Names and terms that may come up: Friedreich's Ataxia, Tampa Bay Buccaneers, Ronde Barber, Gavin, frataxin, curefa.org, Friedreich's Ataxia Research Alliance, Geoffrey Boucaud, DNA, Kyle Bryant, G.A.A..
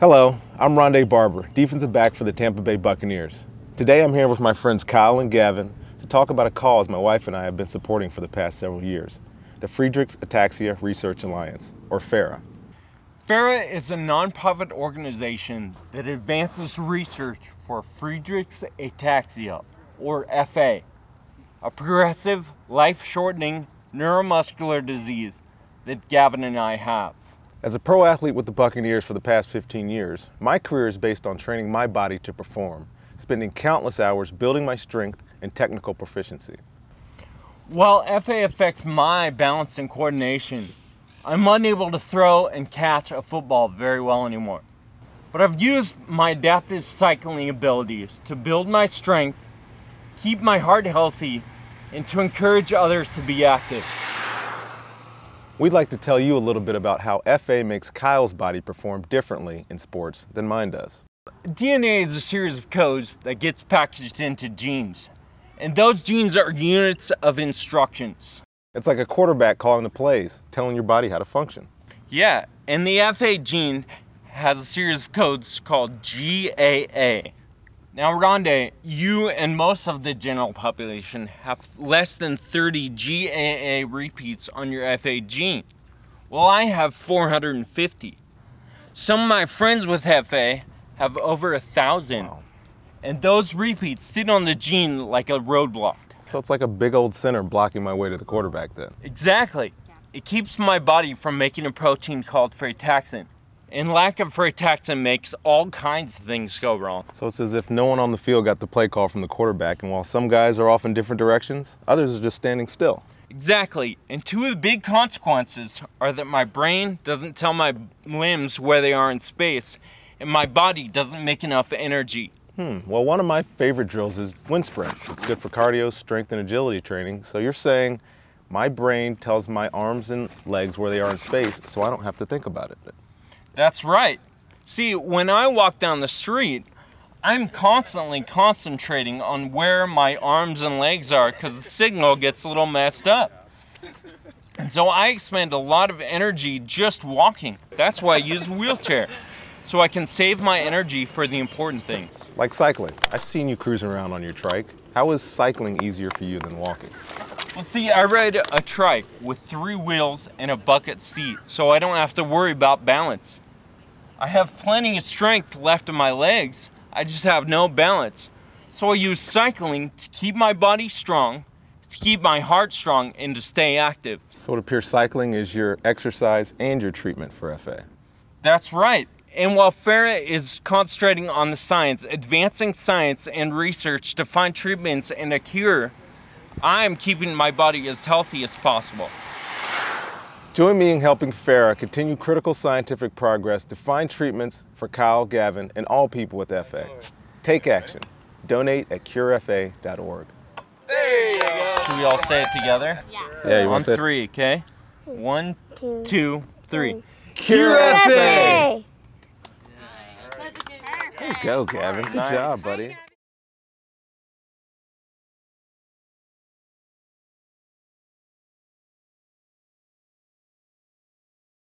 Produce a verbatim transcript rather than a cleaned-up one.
Hello, I'm Ronde Barber, defensive back for the Tampa Bay Buccaneers. Today I'm here with my friends Kyle and Gavin to talk about a cause my wife and I have been supporting for the past several years, the Friedreich's Ataxia Research Alliance, or FARA. FARA is a nonprofit organization that advances research for Friedreich's Ataxia, or F A, a progressive, life-shortening neuromuscular disease that Gavin and I have. As a pro athlete with the Buccaneers for the past fifteen years, my career is based on training my body to perform, spending countless hours building my strength and technical proficiency. While F A affects my balance and coordination, I'm unable to throw and catch a football very well anymore. But I've used my adaptive cycling abilities to build my strength, keep my heart healthy, and to encourage others to be active. We'd like to tell you a little bit about how F A makes Kyle's body perform differently in sports than mine does. D N A is a series of codes that gets packaged into genes, and those genes are units of instructions. It's like a quarterback calling the plays, telling your body how to function. Yeah, and the F A gene has a series of codes called G A A. Now, Ronde, you and most of the general population have less than thirty G A A repeats on your F A gene. Well, I have four hundred fifty. Some of my friends with F A have over a thousand. Wow. And those repeats sit on the gene like a roadblock. So it's like a big old center blocking my way to the quarterback then. Exactly. It keeps my body from making a protein called frataxin. And lack of frataxin makes all kinds of things go wrong. So it's as if no one on the field got the play call from the quarterback, and while some guys are off in different directions, others are just standing still. Exactly, and two of the big consequences are that my brain doesn't tell my limbs where they are in space, and my body doesn't make enough energy. Hmm, well, one of my favorite drills is wind sprints. It's good for cardio, strength, and agility training. So you're saying my brain tells my arms and legs where they are in space, so I don't have to think about it. That's right. See, when I walk down the street, I'm constantly concentrating on where my arms and legs are because the signal gets a little messed up. And so I expend a lot of energy just walking. That's why I use a wheelchair, so I can save my energy for the important thing. Like cycling. I've seen you cruising around on your trike. How is cycling easier for you than walking? Well, see, I ride a trike with three wheels and a bucket seat, so I don't have to worry about balance. I have plenty of strength left in my legs, I just have no balance. So I use cycling to keep my body strong, to keep my heart strong, and to stay active. So it appears cycling is your exercise and your treatment for F A. That's right. And while FARA is concentrating on the science, advancing science and research to find treatments and a cure, I am keeping my body as healthy as possible. Join me in helping FARA continue critical scientific progress to find treatments for Kyle, Gavin, and all people with F A. Take action. Donate at cure F A dot org. There you go. Should we all say it together? Yeah. Yeah, you want to say it? On three, okay? One, two, two three. Cure F A! There you go, Gavin. Good nice job, buddy.